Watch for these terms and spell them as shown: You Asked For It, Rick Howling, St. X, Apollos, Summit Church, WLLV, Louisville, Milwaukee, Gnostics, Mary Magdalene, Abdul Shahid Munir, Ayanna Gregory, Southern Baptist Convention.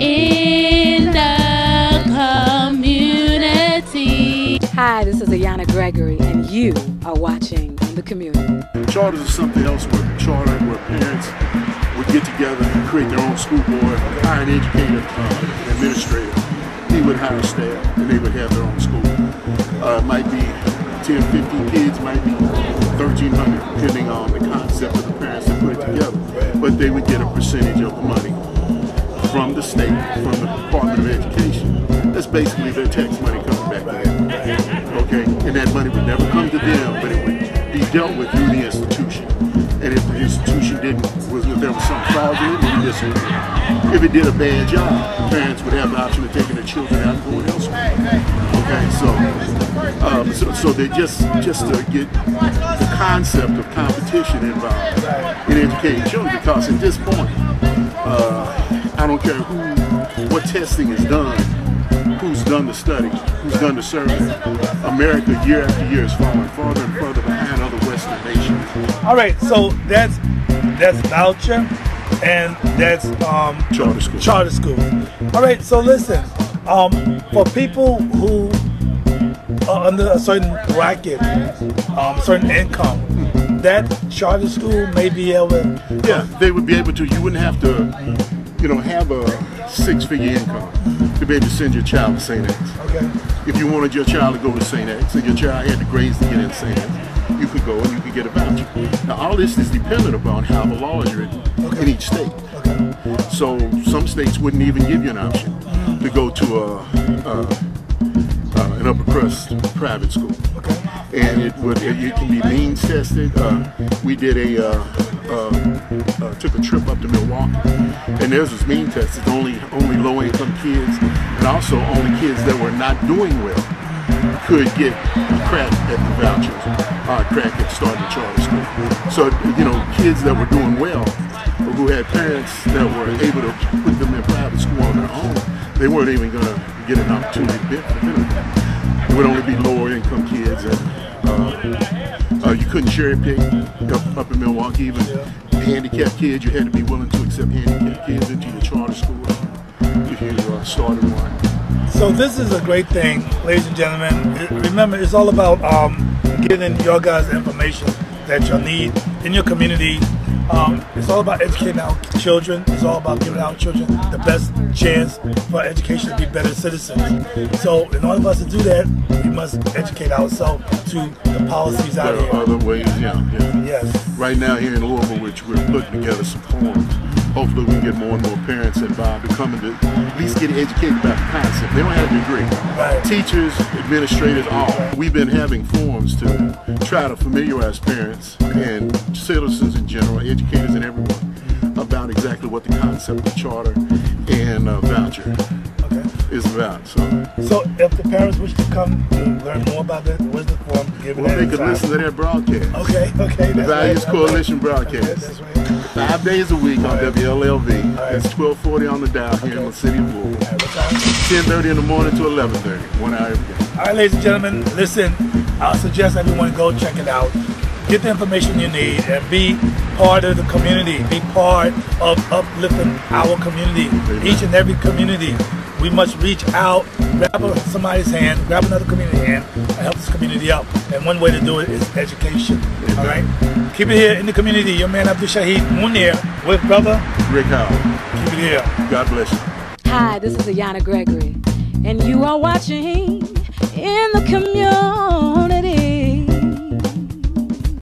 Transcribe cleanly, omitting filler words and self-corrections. in the community. Hi, this is Ayanna Gregory, and you are watching The Community. Charters are something else worth chartering, where parents would get together and create their own school board, hire an educator, administrator. He would hire staff, and they would have their own school. Might be 10, 15 kids, might be 1,300, depending on the concept of the parents that put it together. But they would get a percentage of the money from the state, from the Department of Education. That's basically their tax money coming back to them. Okay? And that money would never come to them, but it would be dealt with through the institution. And if the institution there was some flaws in it, then you disagree. If it did a bad job, parents would have the option of taking their children out and going elsewhere. Okay, so they just to get the concept of competition involved in educating children, because at this point, I don't care what testing is done, who's done the study, who's done the survey. America, year after year, is falling farther and farther behind other Western nations. All right, so that's voucher, and that's charter school. Charter school. All right, so listen, for people who are under a certain bracket, certain income, that charter school may be able to... Yeah, they would be able to. You wouldn't have to, you know, have a six-figure income to be able to send your child to St. X. Okay. If you wanted your child to go to St. X and your child had the grades to get in St. X, you could go and you could get a voucher. Now, all this is dependent upon how the law is written in each state. Okay. So some states wouldn't even give you an option to go to an upper-crust private school. Okay. And it can be means tested. We did took a trip up to Milwaukee, and theirs was mean tested. Only low-income kids, and also only kids that were not doing well, could get a crack at the vouchers, crack at starting charter school. So, you know, kids that were doing well, who had parents that were able to put them in private school on their own, they weren't even going to get an opportunity to benefit. It would only be lower-income kids, and you couldn't cherry pick up in Milwaukee. Even handicapped kids, you had to be willing to accept handicapped kids into your charter school if you started one. So this is a great thing, ladies and gentlemen. Remember, it's all about getting your guys' information that you'll need in your community. It's all about educating our children. It's all about giving our children the best chance for education to be better citizens. So in order for us to do that, we must educate ourselves to the policies out there. There are other ways, yeah. Yes. Right now here in Louisville, we're putting together some forms. Hopefully we can get more and more parents involved in coming to at least get educated about the concept. They don't have a degree. Right. Teachers, administrators, all. We've been having forums to try to familiarize parents and citizens in general, educators and everyone, about exactly what the concept of charter and voucher is about. So if the parents wish to come and learn more about that, where's the forum? Well, they could listen to their broadcast. Okay. The Values Coalition broadcast. 5 days a week on WLLV. It's 12:40 on the dial here in the city of Louisville. 10:30 in the morning to 11:30. 1 hour every day. All right, ladies and gentlemen, listen, I suggest everyone go check it out. Get the information you need and be part of the community. Be part of uplifting our community, each and every community. We must reach out, grab somebody's hand, grab another community's hand, and help this community up. And one way to do it is education. All right? Keep it here in the community. Your man, Abdul Shahid Munir, with brother Rick Howling. Keep it here. God bless you. Hi, this is Ayanna Gregory, and you are watching In the Community.